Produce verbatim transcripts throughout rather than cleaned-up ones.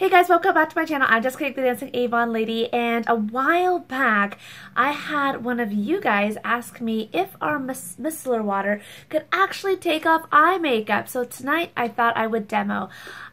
Hey guys, welcome back to my channel. I'm Jessica Yik, the Dancing Avon Lady, and a while back I had one of you guys ask me if our micellar water could actually take off eye makeup, so tonight I thought I would demo.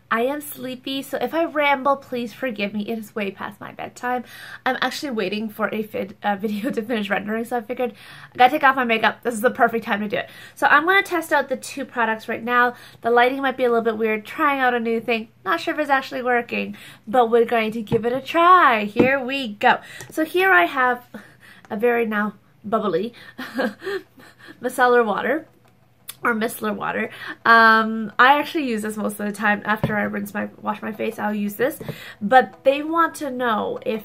I am sleepy, so if I ramble, please forgive me. It is way past my bedtime. I'm actually waiting for a, vid a video to finish rendering, so I figured I gotta take off my makeup. This is the perfect time to do it. So I'm gonna test out the two products right now. The lighting might be a little bit weird, trying out a new thing. Not sure if it's actually working, but we're going to give it a try. Here we go. So here I have a very now bubbly micellar water. Or micellar water. Um, I actually use this most of the time after I rinse my wash my face. I'll use this, but they want to know if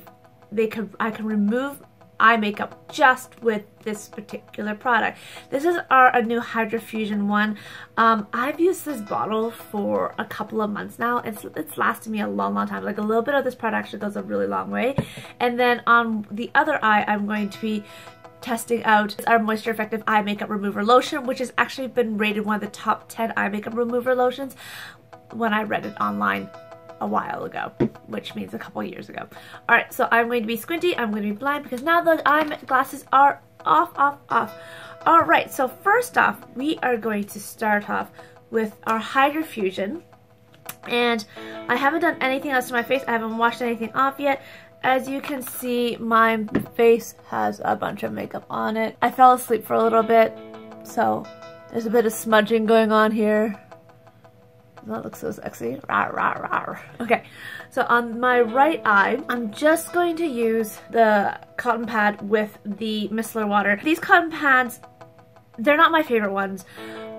they could I can remove eye makeup just with this particular product. This is our a new Hydro Fusion one. Um, I've used this bottle for a couple of months now. It's it's lasted me a long, long time. Like a little bit of this product actually goes a really long way. And then on the other eye, I'm going to be testing out our Moisture Effective Eye Makeup Remover Lotion, which has actually been rated one of the top ten eye makeup remover lotions when I read it online a while ago, which means a couple years ago. All right, so I'm going to be squinty, I'm going to be blind because now the eye glasses are off, off, off. All right, so first off, we are going to start off with our Hydro Fusion, and I haven't done anything else to my face. I haven't washed anything off yet. As you can see, my face has a bunch of makeup on it. I fell asleep for a little bit, so there's a bit of smudging going on here. That looks so sexy. Rah, rah, rah. Okay, so on my right eye, I'm just going to use the cotton pad with the micellar water. These cotton pads, they're not my favorite ones.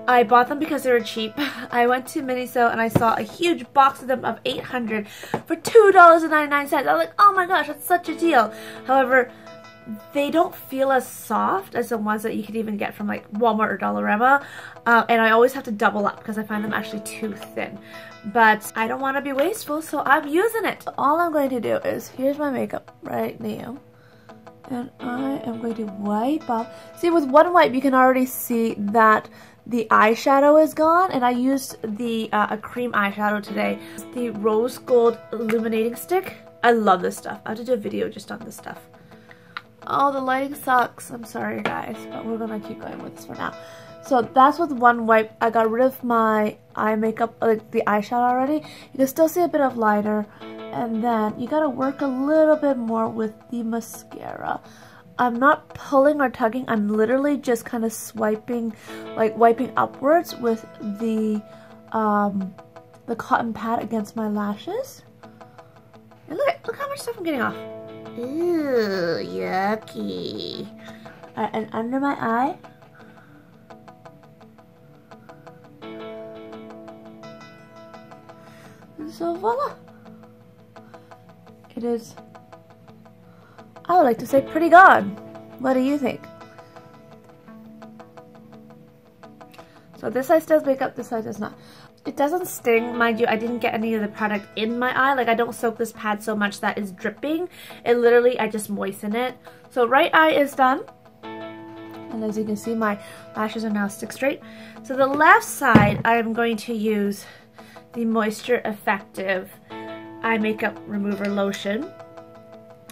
I bought them because they were cheap. I went to Miniso and I saw a huge box of them of eight hundred for two dollars and ninety-nine cents. I was like, oh my gosh, that's such a deal. However, they don't feel as soft as the ones that you could even get from like Walmart or Dollarama. Uh, and I always have to double up because I find them actually too thin. But I don't want to be wasteful, so I'm using it. So all I'm going to do is, here's my makeup right now. And I am going to wipe off. See, with one wipe, you can already see that the eyeshadow is gone, and I used the uh, a cream eyeshadow today. It's the Rose Gold Illuminating Stick. I love this stuff. I have to do a video just on this stuff. Oh, the lighting sucks. I'm sorry, guys, but we're gonna keep going with this for now. So that's with one wipe. I got rid of my eye makeup, like the eyeshadow already. You can still see a bit of liner, and then you gotta work a little bit more with the mascara. I'm not pulling or tugging, I'm literally just kind of swiping, like wiping upwards with the um, the cotton pad against my lashes. And look, look how much stuff I'm getting off. Ooh, yucky. All right, and under my eye. And so voila. It is, I would like to say, pretty gone. What do you think? So this side does makeup, this side does not. It doesn't sting, mind you. I didn't get any of the product in my eye. Like, I don't soak this pad so much that it's dripping. It literally, I just moisten it. So right eye is done. And as you can see, my lashes are now stick straight. So the left side, I am going to use the Moisture Effective Eye Makeup Remover Lotion.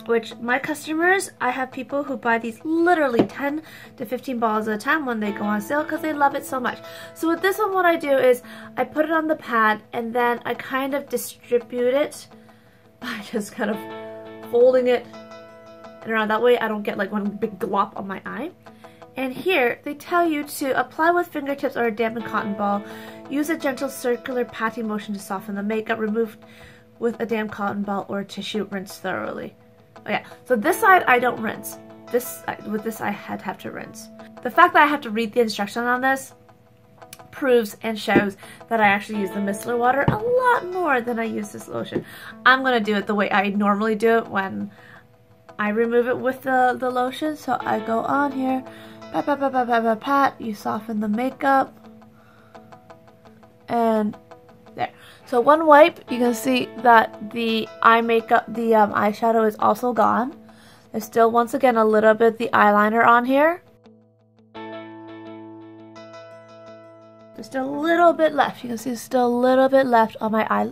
Which my customers, I have people who buy these literally ten to fifteen bottles at a time when they go on sale because they love it so much. So with this one, what I do is I put it on the pad and then I kind of distribute it by just kind of folding it and around. That way I don't get like one big glop on my eye. And here they tell you to apply with fingertips or a dampened cotton ball. Use a gentle circular patting motion to soften the makeup. Remove with a damp cotton ball or tissue. Rinse thoroughly. Oh yeah, so this side I don't rinse. This with this I had have to rinse. The fact that I have to read the instruction on this proves and shows that I actually use the micellar water a lot more than I use this lotion. I'm gonna do it the way I normally do it when I remove it with the, the lotion. So I go on here, pat, pat, pat, pat, pat, pat, pat. You soften the makeup, and there. So one wipe, you can see that the eye makeup, the um, eyeshadow is also gone. There's still, once again, a little bit of the eyeliner on here. There's still a little bit left. You can see there's still a little bit left on my eye,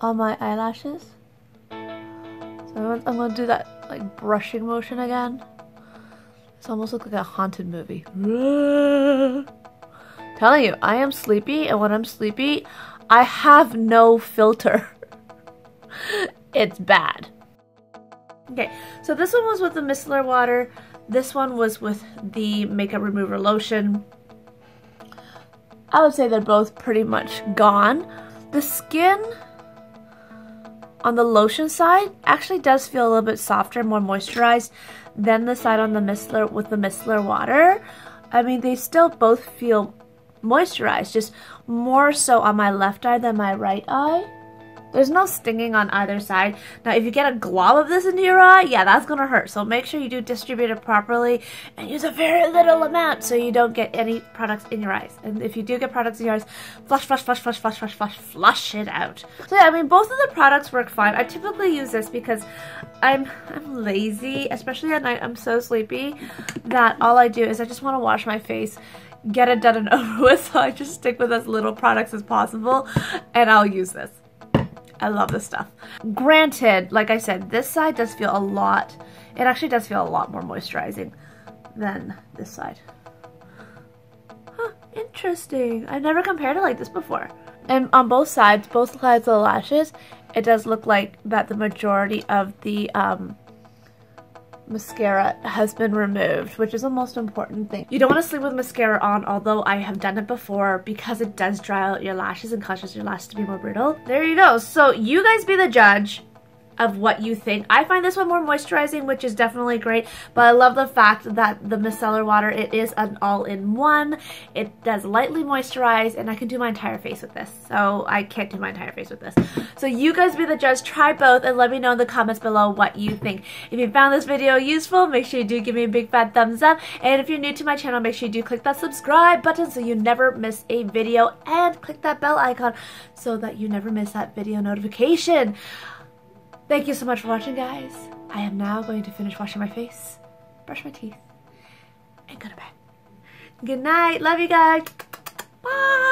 on my eyelashes. So I'm gonna do that like brushing motion again. It's almost look like a haunted movie. Telling you, I am sleepy, and when I'm sleepy, I have no filter. It's bad. Okay, so this one was with the Miceller Water. This one was with the Makeup Remover Lotion. I would say they're both pretty much gone. The skin on the lotion side actually does feel a little bit softer, more moisturized than the side on the Miceller with the Miceller Water. I mean, they still both feel moisturized, just more so on my left eye than my right eye. There's no stinging on either side. Now, if you get a glob of this into your eye, yeah, that's gonna hurt. So make sure you do distribute it properly and use a very little amount so you don't get any products in your eyes. And if you do get products in your eyes, flush, flush, flush, flush, flush, flush, flush, flush it out. So yeah, I mean, both of the products work fine. I typically use this because I'm, I'm lazy, especially at night. I'm so sleepy that all I do is I just wanna wash my face, get it done and over with, so I just stick with as little products as possible and I'll use this. I love this stuff. Granted, like I said, this side does feel a lot, it actually does feel a lot more moisturizing than this side. Huh, interesting. I've never compared it like this before. And on both sides, both sides of the lashes, it does look like that the majority of the um, mascara has been removed, which is the most important thing. You don't want to sleep with mascara on, although I have done it before, because it does dry out your lashes and causes your lashes to be more brittle. There you go. So you guys be the judge of what you think. I find this one more moisturizing, which is definitely great, but I love the fact that the Miceller Water, it is an all-in-one. It does lightly moisturize, and I can do my entire face with this. So I can't do my entire face with this. So you guys be the judge, try both, and let me know in the comments below what you think. If you found this video useful, make sure you do give me a big fat thumbs up, and if you're new to my channel, make sure you do click that subscribe button so you never miss a video, and click that bell icon so that you never miss that video notification. Thank you so much for watching, guys. I am now going to finish washing my face, brush my teeth, and go to bed. Good night. Love you guys. Bye.